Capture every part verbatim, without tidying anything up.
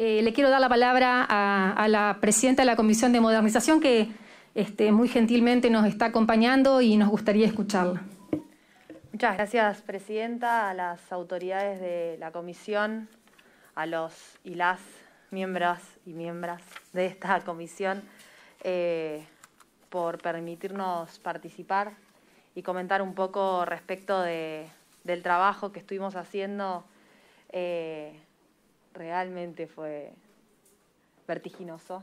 Eh, le quiero dar la palabra a, a la presidenta de la Comisión de Modernización, que este, muy gentilmente nos está acompañando y nos gustaría escucharla. Muchas gracias, presidenta, a las autoridades de la comisión, a los y las miembros y miembros de esta comisión, eh, por permitirnos participar y comentar un poco respecto de, del trabajo que estuvimos haciendo. Eh, realmente fue vertiginoso.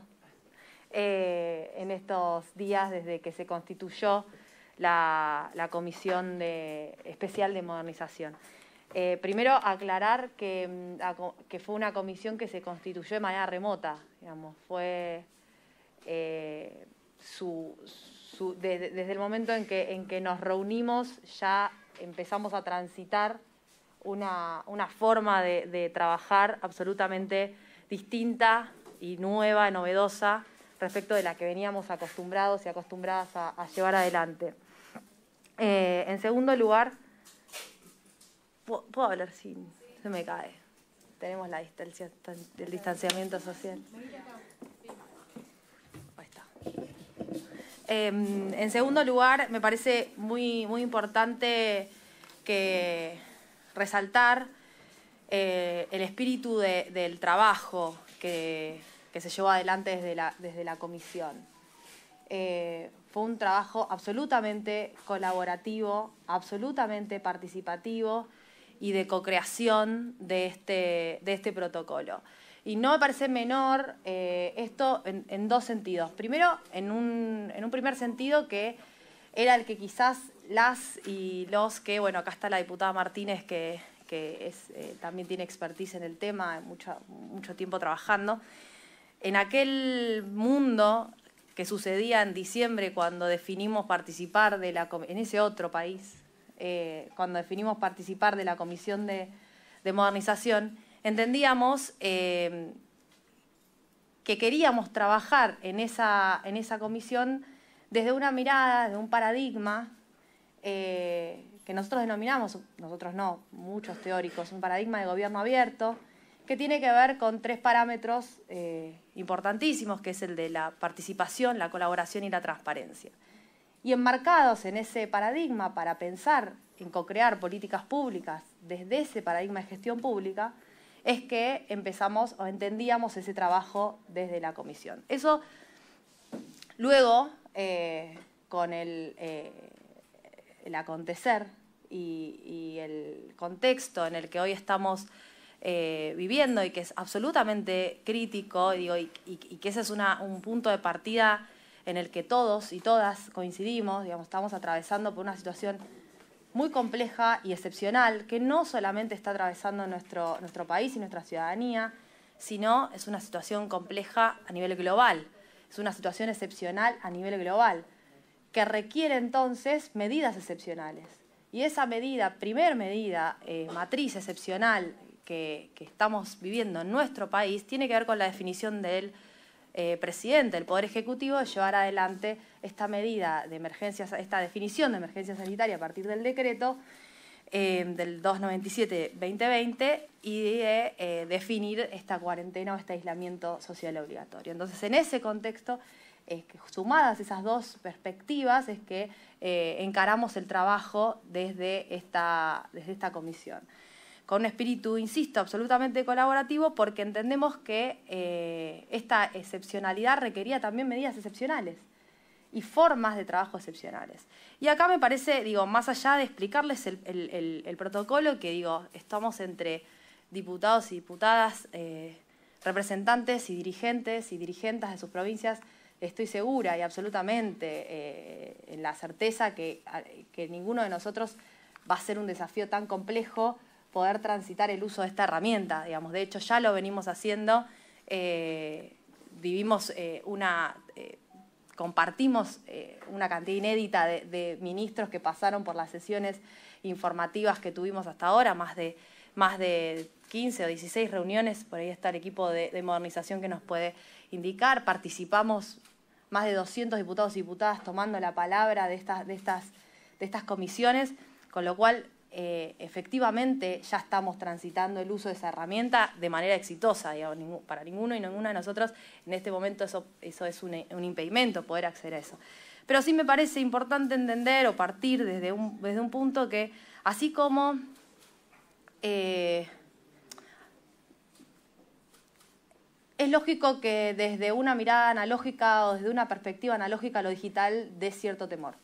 Eh, en estos días, desde que se constituyó la, la Comisión de, Especial de Modernización. Eh, primero, aclarar que, que fue una comisión que se constituyó de manera remota, digamos, fue eh, su, su, desde, desde el momento en que, en que nos reunimos ya empezamos a transitar Una, una forma de, de trabajar absolutamente distinta y nueva, novedosa, respecto de la que veníamos acostumbrados y acostumbradas a, a llevar adelante. Eh, en segundo lugar, ¿puedo, puedo hablar? Sí, se me cae. Tenemos la distancia, el distanciamiento social. Ahí está. Eh, en segundo lugar, me parece muy, muy importante que resaltar eh, el espíritu de, del trabajo que, que se llevó adelante desde la, desde la comisión. Eh, fue un trabajo absolutamente colaborativo, absolutamente participativo y de co-creación de este, de este protocolo. Y no me parece menor eh, esto en, en dos sentidos. Primero, en un, en un primer sentido que era el que quizás las y los que, bueno, acá está la diputada Martínez, que, que es, eh, también tiene expertise en el tema, mucho, mucho tiempo trabajando. En aquel mundo que sucedía en diciembre cuando definimos participar de la comisión, en ese otro país, eh, cuando definimos participar de la Comisión de, de Modernización, entendíamos eh, que queríamos trabajar en esa, en esa comisión desde una mirada, desde un paradigma, Eh, que nosotros denominamos, nosotros no, muchos teóricos, un paradigma de gobierno abierto, que tiene que ver con tres parámetros eh, importantísimos, que es el de la participación, la colaboración y la transparencia. Y enmarcados en ese paradigma para pensar en co-crear políticas públicas desde ese paradigma de gestión pública, es que empezamos o entendíamos ese trabajo desde la comisión. Eso luego, eh, con el... Eh, el acontecer y, y el contexto en el que hoy estamos eh, viviendo y que es absolutamente crítico, y, digo, y, y, y que ese es una, un punto de partida en el que todos y todas coincidimos, digamos, estamos atravesando por una situación muy compleja y excepcional, que no solamente está atravesando nuestro, nuestro país y nuestra ciudadanía, sino es una situación compleja a nivel global, es una situación excepcional a nivel global, que requiere entonces medidas excepcionales. Y esa medida, primer medida, eh, matriz excepcional que, que estamos viviendo en nuestro país, tiene que ver con la definición del eh, presidente, del Poder Ejecutivo, de llevar adelante esta medida de emergencia, esta definición de emergencia sanitaria a partir del decreto eh, del doscientos noventa y siete barra dos mil veinte y de eh, definir esta cuarentena o este aislamiento social obligatorio. Entonces, en ese contexto, es que sumadas esas dos perspectivas es que eh, encaramos el trabajo desde esta, desde esta comisión. Con un espíritu, insisto, absolutamente colaborativo, porque entendemos que eh, esta excepcionalidad requería también medidas excepcionales y formas de trabajo excepcionales. Y acá me parece, digo, más allá de explicarles el, el, el, el protocolo, que digo, estamos entre diputados y diputadas, eh, representantes y dirigentes y dirigentes de sus provincias. Estoy segura y absolutamente eh, en la certeza que, que ninguno de nosotros va a ser un desafío tan complejo poder transitar el uso de esta herramienta. Digamos, de hecho, ya lo venimos haciendo, eh, vivimos eh, una, eh, compartimos eh, una cantidad inédita de, de ministros que pasaron por las sesiones informativas que tuvimos hasta ahora, más de, más de quince o dieciséis reuniones, por ahí está el equipo de, de modernización que nos puede indicar. Participamos más de doscientos diputados y diputadas tomando la palabra de estas, de estas, de estas comisiones, con lo cual eh, efectivamente ya estamos transitando el uso de esa herramienta de manera exitosa, digamos, para ninguno y ninguna de nosotros en este momento eso, eso es un, un impedimento, poder acceder a eso. Pero sí me parece importante entender o partir desde un, desde un punto que, así como... Eh, Es lógico que desde una mirada analógica o desde una perspectiva analógica lo digital dé cierto temor.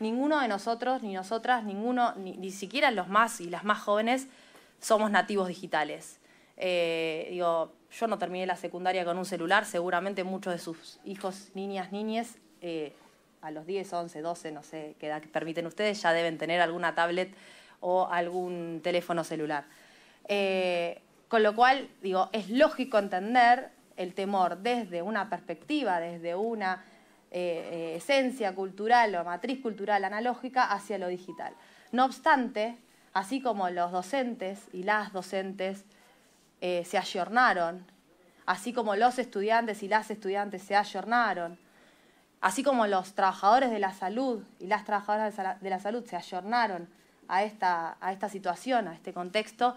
Ninguno de nosotros, ni nosotras, ninguno, ni, ni siquiera los más y las más jóvenes, somos nativos digitales. Eh, digo, yo no terminé la secundaria con un celular, seguramente muchos de sus hijos, niñas, niñes, eh, a los diez, once, doce, no sé qué edad permiten ustedes, ya deben tener alguna tablet o algún teléfono celular. Eh, Con lo cual, digo, es lógico entender el temor desde una perspectiva, desde una eh, esencia cultural o matriz cultural analógica hacia lo digital. No obstante, así como los docentes y las docentes eh, se ayornaron, así como los estudiantes y las estudiantes se ayornaron, así como los trabajadores de la salud y las trabajadoras de la salud se ayornaron a esta, a esta situación, a este contexto,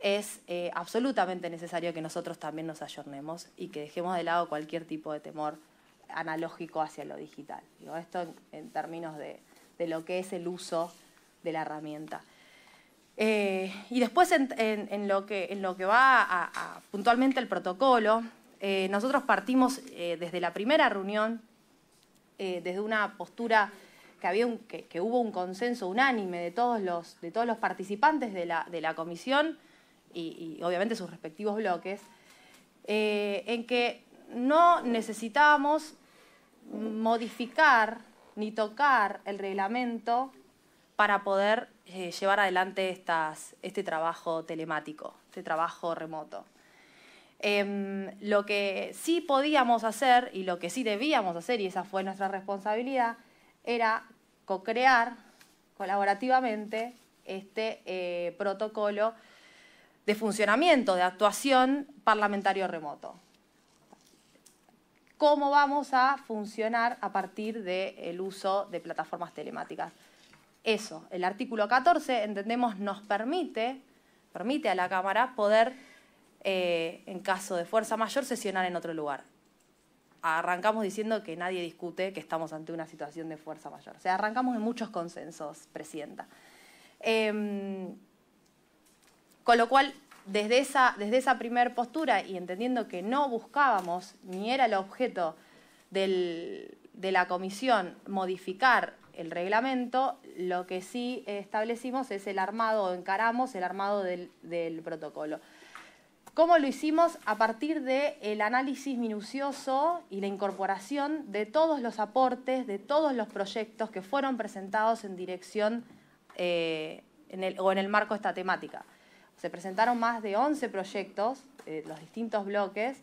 es eh, absolutamente necesario que nosotros también nos ayornemos y que dejemos de lado cualquier tipo de temor analógico hacia lo digital. Digo, esto en, en términos de, de lo que es el uso de la herramienta. Eh, y después en, en, en, lo que, en lo que va a, a, puntualmente el protocolo, eh, nosotros partimos eh, desde la primera reunión, eh, desde una postura... Que, había un, que, que hubo un consenso unánime de todos los, de todos los participantes de la, de la comisión y, y obviamente sus respectivos bloques, eh, en que no necesitábamos modificar ni tocar el reglamento para poder eh, llevar adelante estas, este trabajo telemático, este trabajo remoto. Eh, lo que sí podíamos hacer y lo que sí debíamos hacer, y esa fue nuestra responsabilidad, era co-crear colaborativamente este eh, protocolo de funcionamiento, de actuación parlamentario remoto. ¿Cómo vamos a funcionar a partir del uso de plataformas telemáticas? Eso, el artículo catorce, entendemos, nos permite, permite a la Cámara poder, eh, en caso de fuerza mayor, sesionar en otro lugar. Arrancamos diciendo que nadie discute que estamos ante una situación de fuerza mayor. O sea, arrancamos en muchos consensos, Presidenta. Eh, con lo cual, desde esa, desde esa primer postura y entendiendo que no buscábamos, ni era el objeto del, de la comisión modificar el reglamento, lo que sí establecimos es el armado, o encaramos el armado del, del protocolo. ¿Cómo lo hicimos? A partir del análisis minucioso y la incorporación de todos los aportes, de todos los proyectos que fueron presentados en dirección eh, en el, o en el marco de esta temática. Se presentaron más de once proyectos, eh, los distintos bloques,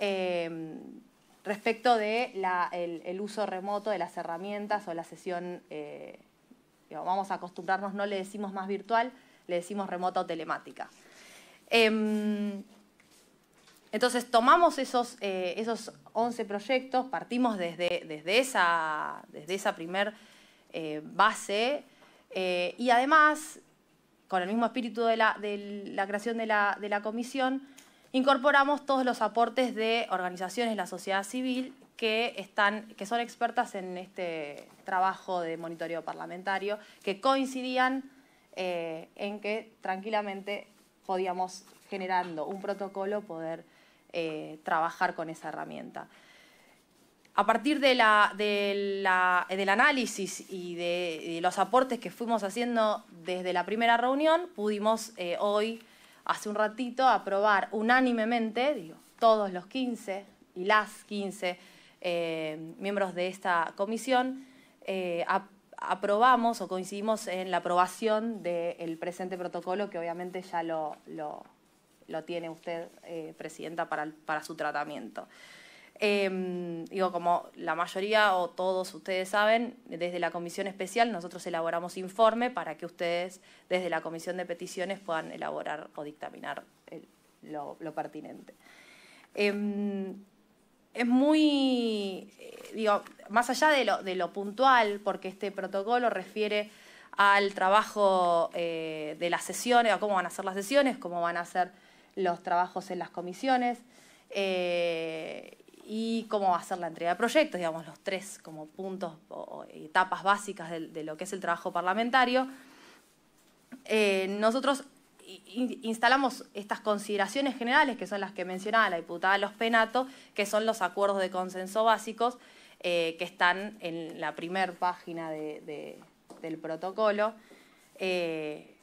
eh, respecto del el uso remoto de las herramientas o la sesión, eh, digamos, vamos a acostumbrarnos, no le decimos más virtual, le decimos remota o telemática. Entonces tomamos esos, eh, esos once proyectos, partimos desde, desde esa, desde esa primer eh, base eh, y además, con el mismo espíritu de la, de la creación de la, de la comisión, incorporamos todos los aportes de organizaciones de la sociedad civil que, están, que son expertas en este trabajo de monitoreo parlamentario, que coincidían eh, en que tranquilamente podíamos, generando un protocolo, poder eh, trabajar con esa herramienta. A partir de la, de la, del análisis y de, de los aportes que fuimos haciendo desde la primera reunión, pudimos eh, hoy, hace un ratito, aprobar unánimemente, digo, todos los quince y las quince eh, miembros de esta comisión, eh, aprobamos o coincidimos en la aprobación del presente protocolo, que obviamente ya lo, lo, lo tiene usted, eh, Presidenta, para, para su tratamiento. Eh, digo, como la mayoría o todos ustedes saben, desde la Comisión Especial nosotros elaboramos informe para que ustedes desde la Comisión de Peticiones puedan elaborar o dictaminar el, lo, lo pertinente. Eh, Es muy, digo, más allá de lo, de lo puntual, porque este protocolo refiere al trabajo eh, de las sesiones, a cómo van a ser las sesiones, cómo van a ser los trabajos en las comisiones eh, y cómo va a ser la entrega de proyectos, digamos, los tres como puntos o etapas básicas de, de lo que es el trabajo parlamentario. Eh, nosotros instalamos estas consideraciones generales, que son las que mencionaba la diputada Los Penatos, que son los acuerdos de consenso básicos eh, que están en la primera página de, de, del protocolo, eh,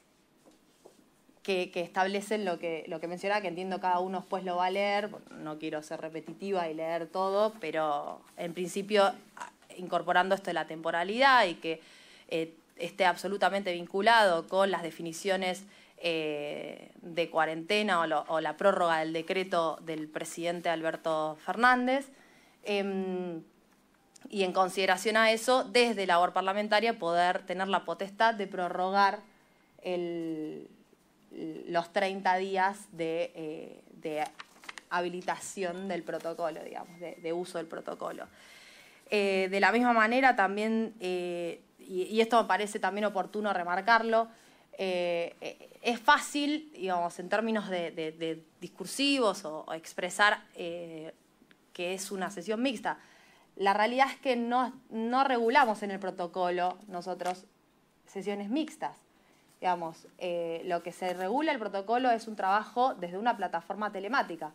que, que establecen lo que, lo que mencionaba, que entiendo cada uno después lo va a leer, no quiero ser repetitiva y leer todo, pero en principio incorporando esto de la temporalidad y que eh, esté absolutamente vinculado con las definiciones Eh, de cuarentena o, lo, o la prórroga del decreto del presidente Alberto Fernández. Eh, y en consideración a eso, desde labor parlamentaria, poder tener la potestad de prorrogar el, los treinta días de, eh, de habilitación del protocolo, digamos, de, de uso del protocolo. Eh, de la misma manera también, eh, y, y esto me parece también oportuno remarcarlo, Eh, eh, es fácil, digamos, en términos de, de, de discursivos o, o expresar eh, que es una sesión mixta. La realidad es que no, no regulamos en el protocolo nosotros sesiones mixtas. Digamos, eh, lo que se regula el protocolo es un trabajo desde una plataforma telemática,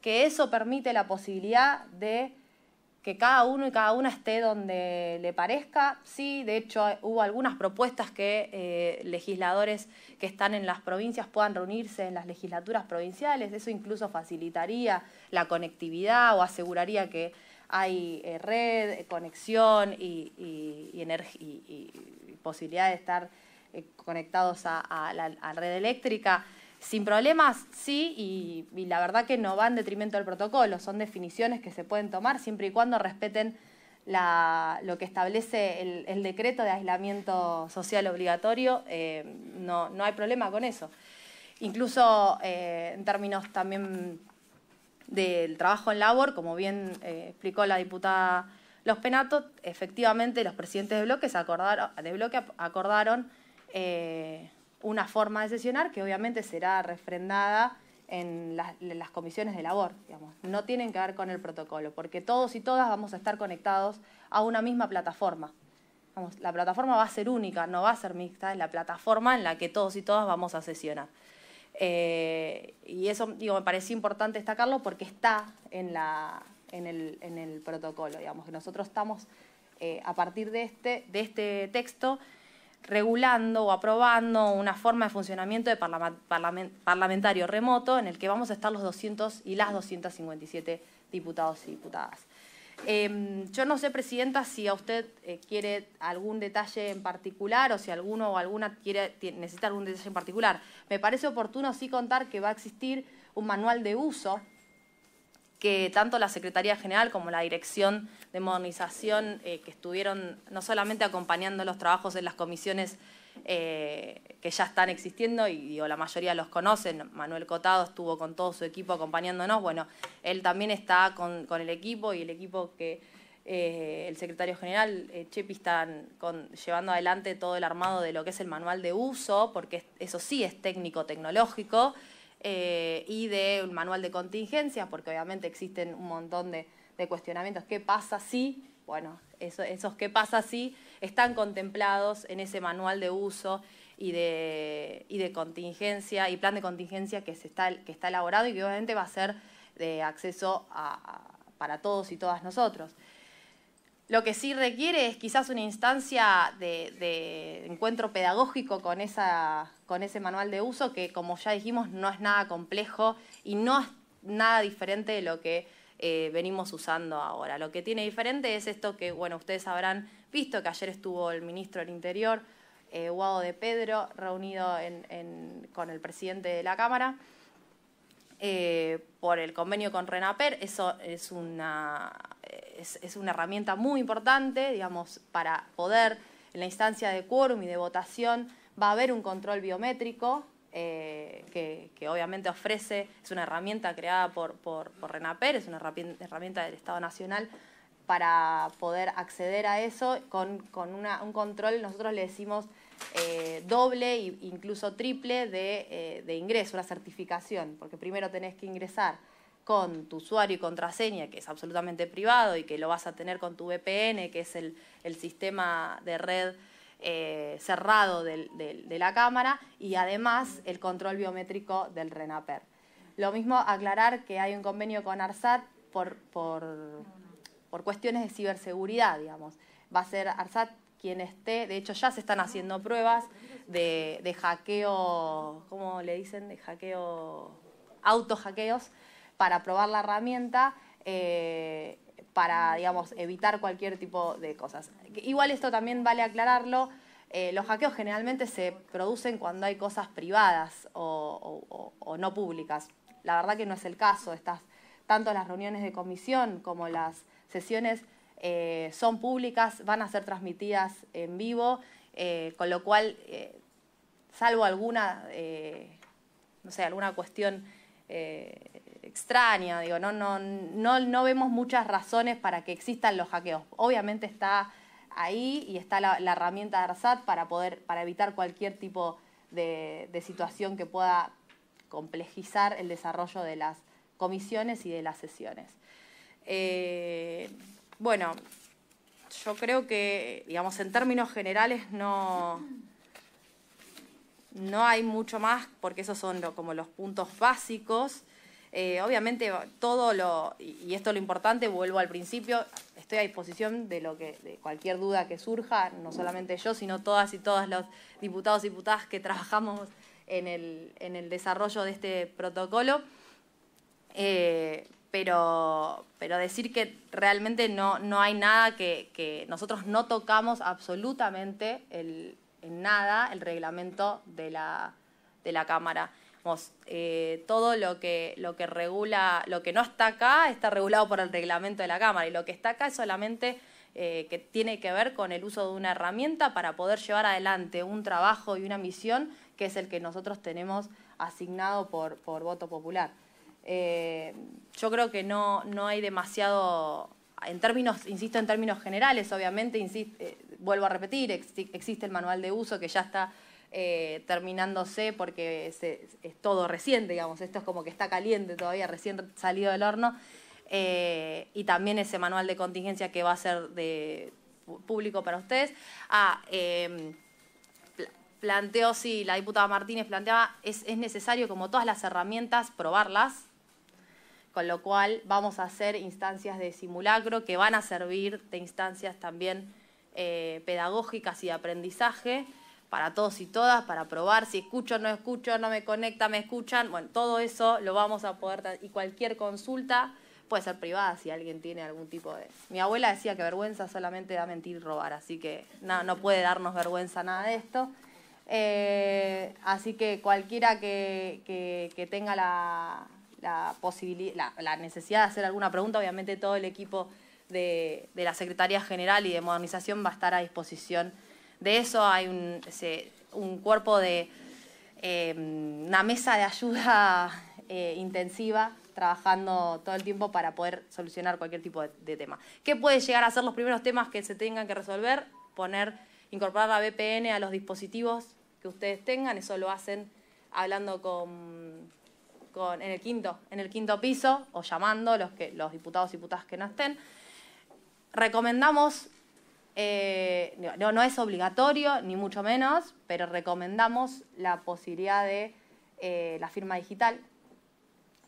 que eso permite la posibilidad de que cada uno y cada una esté donde le parezca. Sí, de hecho, hubo algunas propuestas que eh, legisladores que están en las provincias puedan reunirse en las legislaturas provinciales. Eso incluso facilitaría la conectividad o aseguraría que hay eh, red, conexión y, y, y, y, y posibilidad de estar eh, conectados a, a la a red eléctrica. Sin problemas, sí, y, y la verdad que no va en detrimento del protocolo, son definiciones que se pueden tomar siempre y cuando respeten la, lo que establece el, el decreto de aislamiento social obligatorio, eh, no, no hay problema con eso. Incluso eh, en términos también del trabajo en labor, como bien eh, explicó la diputada Los Penatos, efectivamente los presidentes de bloques acordaron, de bloque acordaron eh, una forma de sesionar que obviamente será refrendada en las, en las comisiones de labor, digamos. No tienen que ver con el protocolo, porque todos y todas vamos a estar conectados a una misma plataforma. Vamos, la plataforma va a ser única, no va a ser mixta, es la plataforma en la que todos y todas vamos a sesionar. Eh, y eso, digo, me pareció importante destacarlo porque está en, la, en, el, en el protocolo, digamos, que nosotros estamos, eh, a partir de este, de este texto, regulando o aprobando una forma de funcionamiento de parlament parlamentario remoto en el que vamos a estar los doscientos y las doscientos cincuenta y siete diputados y diputadas. Eh, yo no sé, Presidenta, si a usted eh, quiere algún detalle en particular o si alguno o alguna quiere, necesita algún detalle en particular. Me parece oportuno sí contar que va a existir un manual de uso que tanto la Secretaría General como la Dirección de Modernización, eh, que estuvieron no solamente acompañando los trabajos en las comisiones eh, que ya están existiendo, y digo, la mayoría los conocen, Manuel Cotado estuvo con todo su equipo acompañándonos, bueno, él también está con, con el equipo y el equipo que eh, el Secretario General, eh, Chepi, están con, llevando adelante todo el armado de lo que es el manual de uso, porque eso sí es técnico-tecnológico, Eh, y de un manual de contingencias, porque obviamente existen un montón de, de cuestionamientos. ¿Qué pasa si? Bueno, eso, esos qué pasa si están contemplados en ese manual de uso y de, y de contingencia y plan de contingencia que, se está, que está elaborado y que obviamente va a ser de acceso a, a, para todos y todas nosotros. Lo que sí requiere es quizás una instancia de, de encuentro pedagógico con, esa, con ese manual de uso que, como ya dijimos, no es nada complejo y no es nada diferente de lo que eh, venimos usando ahora. Lo que tiene diferente es esto que, bueno, ustedes habrán visto que ayer estuvo el ministro del Interior, eh, Wado de Pedro, reunido en, en, con el presidente de la Cámara, Eh, por el convenio con RENAPER. Eso es una, es, es una herramienta muy importante, digamos, para poder, en la instancia de quórum y de votación, va a haber un control biométrico eh, que, que obviamente ofrece, es una herramienta creada por, por, por RENAPER, es una herramienta del Estado Nacional para poder acceder a eso con, con una, un control, nosotros le decimos eh, doble e incluso triple de, eh, de ingreso, una certificación, porque primero tenés que ingresar con tu usuario y contraseña, que es absolutamente privado y que lo vas a tener con tu V P N, que es el, el sistema de red eh, cerrado del, del, de la cámara, y además el control biométrico del RENAPER. Lo mismo aclarar que hay un convenio con ARSAT por, por, por cuestiones de ciberseguridad, digamos. Va a ser ARSAT quien esté, de hecho ya se están haciendo pruebas de, de hackeo, ¿cómo le dicen? De hackeo, autohackeos, para probar la herramienta, eh, para, digamos, evitar cualquier tipo de cosas. Igual esto también vale aclararlo, eh, los hackeos generalmente se producen cuando hay cosas privadas o, o, o no públicas. La verdad que no es el caso, estas, tanto las reuniones de comisión como las sesiones eh, son públicas, van a ser transmitidas en vivo, eh, con lo cual, eh, salvo alguna, eh, no sé, alguna cuestión eh, extraña, digo, no, no, no, no vemos muchas razones para que existan los hackeos. Obviamente está ahí y está la, la herramienta de ARSAT para, poder, para evitar cualquier tipo de, de situación que pueda complejizar el desarrollo de las comisiones y de las sesiones. Eh, bueno, yo creo que, digamos, en términos generales no, no hay mucho más, porque esos son lo, como los puntos básicos. Eh, obviamente todo lo, y esto es lo importante, vuelvo al principio, estoy a disposición de, lo que, de cualquier duda que surja, no solamente yo, sino todas y todos los diputados y diputadas que trabajamos en el, en el desarrollo de este protocolo, eh, pero, pero decir que realmente no, no hay nada que, que nosotros no tocamos absolutamente el, en nada el reglamento de la, de la Cámara. Eh, todo lo que, lo que regula, lo que no está acá está regulado por el reglamento de la Cámara, y lo que está acá es solamente eh, que tiene que ver con el uso de una herramienta para poder llevar adelante un trabajo y una misión que es el que nosotros tenemos asignado por, por voto popular. Eh, yo creo que no, no hay demasiado, en términos, insisto, en términos generales, obviamente, insisto, eh, vuelvo a repetir, ex, existe el manual de uso que ya está Eh, terminándose, porque es, es, es todo reciente, digamos, esto es como que está caliente todavía, recién salido del horno, eh, y también ese manual de contingencia que va a ser de público para ustedes. Ah, eh, pl planteó, sí, la diputada Martínez planteaba, es, es necesario, como todas las herramientas, probarlas, con lo cual vamos a hacer instancias de simulacro que van a servir de instancias también eh, pedagógicas y de aprendizaje, para todos y todas, para probar si escucho, no escucho, no me conecta, me escuchan. Bueno, todo eso lo vamos a poder, y cualquier consulta puede ser privada si alguien tiene algún tipo de... Mi abuela decía que vergüenza solamente da mentir y robar, así que no, no puede darnos vergüenza nada de esto. Eh, así que cualquiera que, que, que tenga la, la posibilidad, la, la necesidad de hacer alguna pregunta, obviamente todo el equipo de, de la Secretaría General y de Modernización va a estar a disposición. De eso hay un, un cuerpo de, eh, una mesa de ayuda eh, intensiva trabajando todo el tiempo para poder solucionar cualquier tipo de, de tema. ¿Qué puede llegar a ser los primeros temas que se tengan que resolver? Poner, incorporar la V P N a los dispositivos que ustedes tengan, eso lo hacen hablando con, con en el quinto, en el quinto piso, o llamando los, que, los diputados y diputadas que no estén. Recomendamos... Eh, no, no es obligatorio, ni mucho menos, pero recomendamos la posibilidad de eh, la firma digital,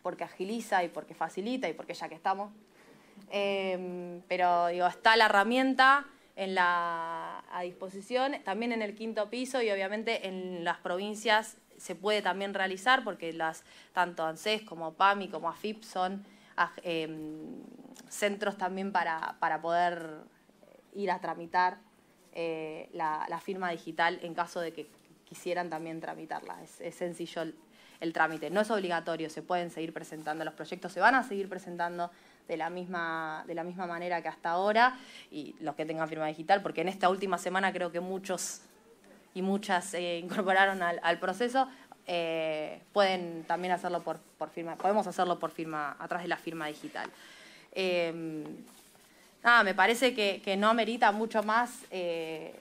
porque agiliza y porque facilita y porque ya que estamos. Eh, pero digo, está la herramienta en la, a disposición, también en el quinto piso, y obviamente en las provincias se puede también realizar, porque las, tanto ANSES como PAMI como AFIP son eh, centros también para, para poder... ir a tramitar eh, la, la firma digital en caso de que quisieran también tramitarla. Es, es sencillo el, el trámite, no es obligatorio, se pueden seguir presentando, los proyectos se van a seguir presentando de la misma, de la misma manera que hasta ahora, y los que tengan firma digital, porque en esta última semana creo que muchos y muchas se eh, incorporaron al, al proceso, eh, pueden también hacerlo por, por firma, podemos hacerlo por firma, atrás de la firma digital. Eh, Ah, me parece que, que no amerita mucho más eh,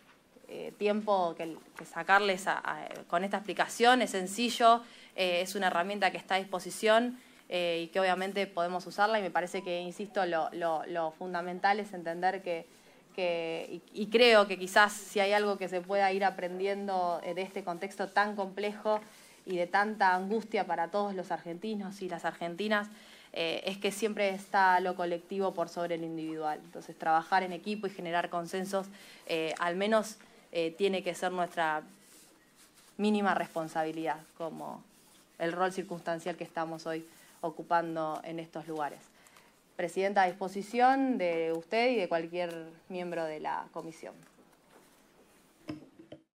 eh, tiempo que, que sacarles a, a, con esta explicación. Es sencillo, eh, es una herramienta que está a disposición eh, y que obviamente podemos usarla, y me parece que, insisto, lo, lo, lo fundamental es entender que, que y, y creo que quizás si hay algo que se pueda ir aprendiendo de este contexto tan complejo y de tanta angustia para todos los argentinos y las argentinas, Eh, es que siempre está lo colectivo por sobre el individual. Entonces, trabajar en equipo y generar consensos, eh, al menos eh, tiene que ser nuestra mínima responsabilidad, como el rol circunstancial que estamos hoy ocupando en estos lugares. Presidenta, a disposición de usted y de cualquier miembro de la comisión.